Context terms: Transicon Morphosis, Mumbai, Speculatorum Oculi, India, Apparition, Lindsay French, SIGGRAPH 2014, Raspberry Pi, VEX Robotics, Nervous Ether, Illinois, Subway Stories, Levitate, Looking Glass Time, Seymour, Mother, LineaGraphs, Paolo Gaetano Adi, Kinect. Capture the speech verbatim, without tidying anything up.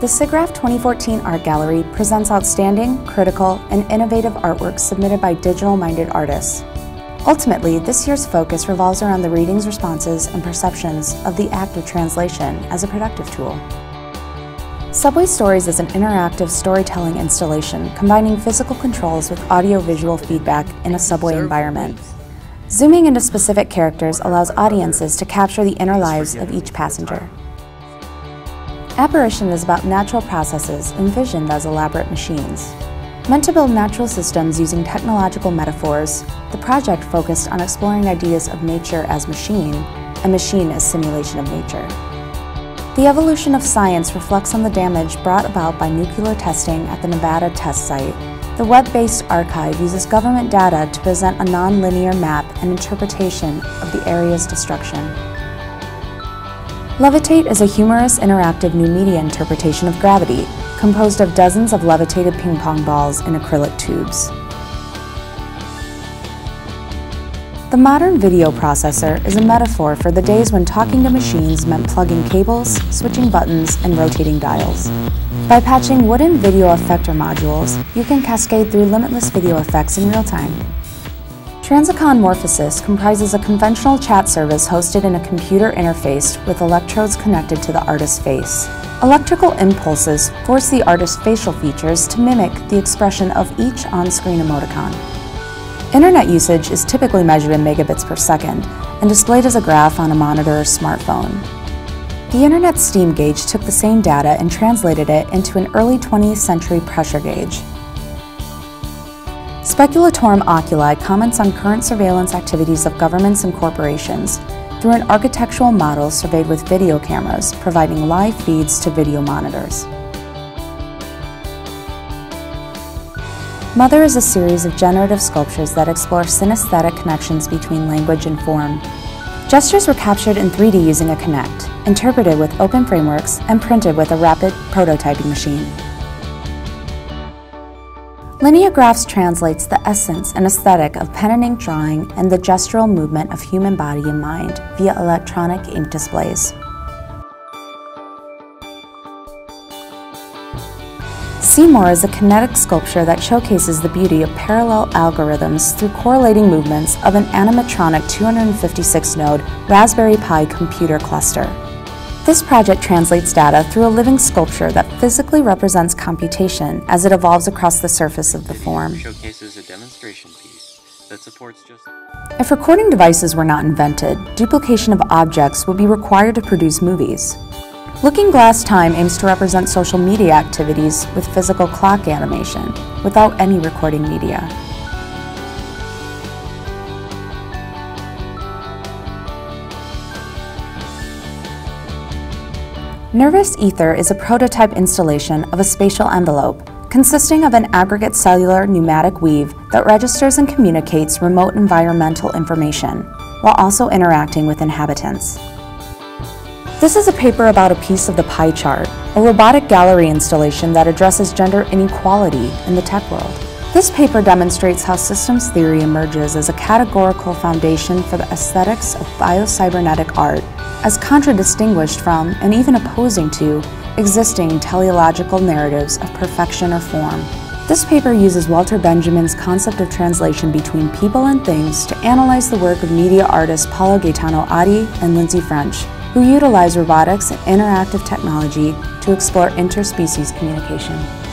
The SIGGRAPH twenty fourteen Art Gallery presents outstanding, critical, and innovative artworks submitted by digital-minded artists. Ultimately, this year's focus revolves around the readings, responses, and perceptions of the act of translation as a productive tool. Subway Stories is an interactive storytelling installation combining physical controls with audio-visual feedback in a subway environment. Zooming into specific characters allows audiences to capture the inner lives of each passenger. Apparition is about natural processes envisioned as elaborate machines. Meant to build natural systems using technological metaphors, the project focused on exploring ideas of nature as machine and machine as simulation of nature. The evolution of science reflects on the damage brought about by nuclear testing at the Nevada test site. The web-based archive uses government data to present a non-linear map and interpretation of the area's destruction. Levitate is a humorous, interactive new media interpretation of gravity, composed of dozens of levitated ping pong balls in acrylic tubes. The modern video processor is a metaphor for the days when talking to machines meant plugging cables, switching buttons, and rotating dials. By patching wooden video effector modules, you can cascade through limitless video effects in real time. Transicon Morphosis comprises a conventional chat service hosted in a computer interface with electrodes connected to the artist's face. Electrical impulses force the artist's facial features to mimic the expression of each on-screen emoticon. Internet usage is typically measured in megabits per second and displayed as a graph on a monitor or smartphone. The Internet steam gauge took the same data and translated it into an early twentieth century pressure gauge. Speculatorum Oculi comments on current surveillance activities of governments and corporations through an architectural model surveyed with video cameras, providing live feeds to video monitors. Mother is a series of generative sculptures that explore synesthetic connections between language and form. Gestures were captured in three D using a Kinect, interpreted with open frameworks, and printed with a rapid prototyping machine. LineaGraphs translates the essence and aesthetic of pen and ink drawing and the gestural movement of human body and mind via electronic ink displays. Seymour is a kinetic sculpture that showcases the beauty of parallel algorithms through correlating movements of an animatronic two hundred fifty-six node Raspberry Pi computer cluster. This project translates data through a living sculpture that physically represents computation as it evolves across the surface of the form. Showcases a demonstration piece that supports just... If recording devices were not invented, duplication of objects would be required to produce movies. Looking Glass Time aims to represent social media activities with physical clock animation, without any recording media. Nervous Ether is a prototype installation of a spatial envelope consisting of an aggregate cellular pneumatic weave that registers and communicates remote environmental information, while also interacting with inhabitants. This is a paper about a piece of the pie chart, a robotic gallery installation that addresses gender inequality in the tech world. This paper demonstrates how systems theory emerges as a categorical foundation for the aesthetics of biocybernetic art, as contradistinguished from, and even opposing to, existing teleological narratives of perfection or form. This paper uses Walter Benjamin's concept of translation between people and things to analyze the work of media artists Paolo Gaetano Adi and Lindsay French, who utilize robotics and interactive technology to explore interspecies communication.